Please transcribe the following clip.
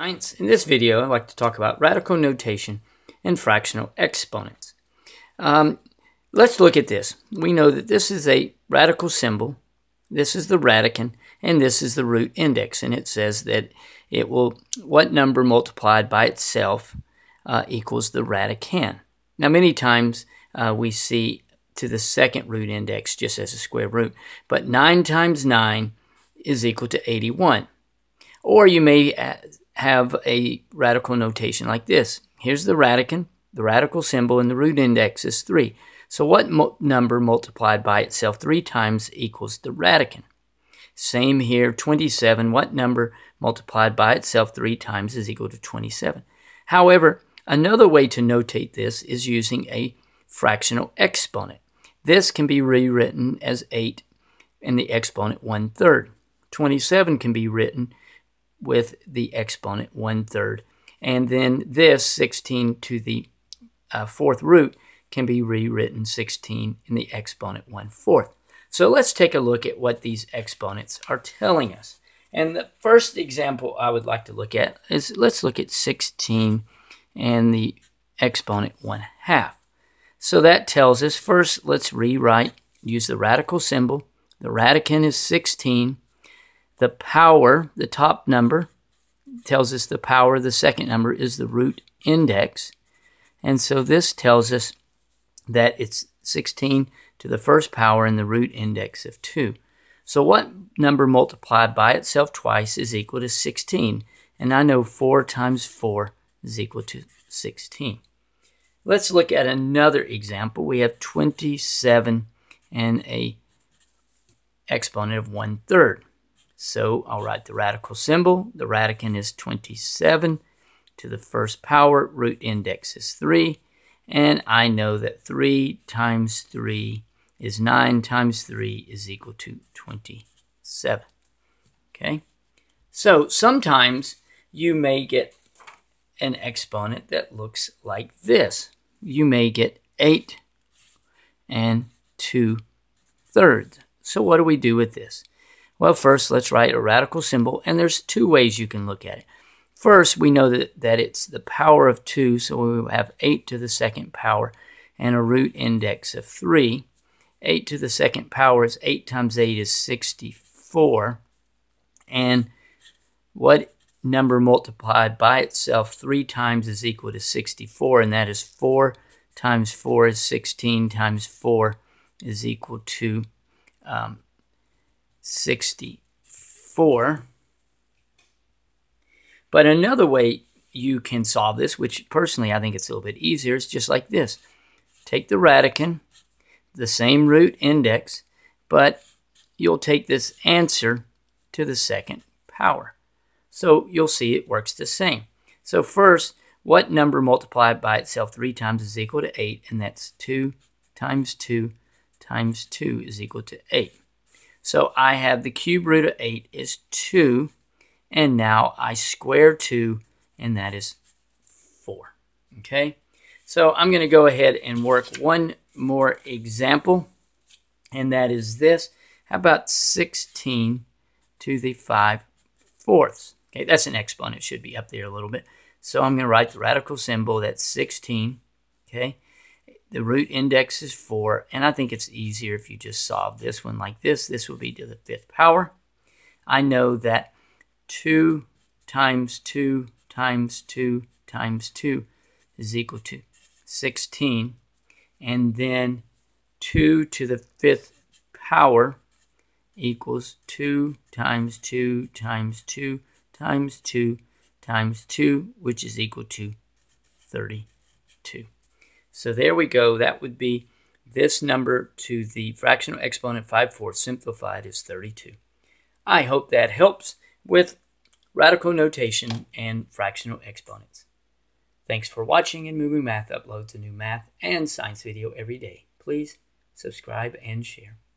Science. In this video, I'd like to talk about radical notation and fractional exponents. Let's look at this. We know that this is a radical symbol. This is the radicand, and this is the root index. And it says that it will, what number multiplied by itself equals the radicand. Now, many times we see to the second root index just as a square root. But 9 times 9 is equal to 81. Or you may have a radical notation like this. Here's the radicand, the radical symbol, and the root index is 3. So what number multiplied by itself 3 times equals the radicand? Same here, 27. What number multiplied by itself 3 times is equal to 27? However, another way to notate this is using a fractional exponent. This can be rewritten as 8 and the exponent 1/3. 27 can be written with the exponent 1/3. And then this 16 to the fourth root can be rewritten 16 in the exponent 1/4. So let's take a look at what these exponents are telling us. And the first example I would like to look at is, let's look at 16 and the exponent 1/2. So that tells us, first let's rewrite, use the radical symbol. The radicand is 16. The power, the top number, tells us the power, the second number is the root index. And so this tells us that it's 16 to the first power and the root index of 2. So what number multiplied by itself twice is equal to 16? And I know 4 times 4 is equal to 16. Let's look at another example. We have 27 and a exponent of 1/3. So I'll write the radical symbol. The radicand is 27 to the first power. Root index is 3. And I know that 3 times 3 is 9 times 3 is equal to 27. Okay? So sometimes you may get an exponent that looks like this. You may get 8 and 2/3. So what do we do with this? Well, first, let's write a radical symbol, and there's 2 ways you can look at it. First, we know that it's the power of 2, so we will have 8 to the second power and a root index of 3. 8 to the second power is 8 times 8 is 64. And what number multiplied by itself 3 times is equal to 64, and that is 4 times 4 is 16 times 4 is equal to 64. But another way you can solve this, which personally I think it's a little bit easier, is just like this. Take the radicand, the same root index, but you'll take this answer to the second power. So you'll see it works the same. So first, what number multiplied by itself 3 times is equal to 8? And that's 2 times 2 times 2 is equal to 8. So I have the cube root of 8 is 2, and now I square 2, and that is 4. Okay? So I'm going to go ahead and work one more example, and that is this. How about 16 to the 5/4? Okay, that's an exponent. It should be up there a little bit. So I'm going to write the radical symbol. That's 16. Okay? The root index is 4, and I think it's easier if you just solve this one like this. This will be to the fifth power. I know that 2 times 2 times 2 times 2 is equal to 16. And then 2 to the fifth power equals 2 times 2 times 2 times 2 times 2, which is equal to 32. So there we go. That would be this number to the fractional exponent 5/4 simplified is 32. I hope that helps with radical notation and fractional exponents. Thanks for watching, and MooMooMath uploads a new math and science video every day. Please subscribe and share.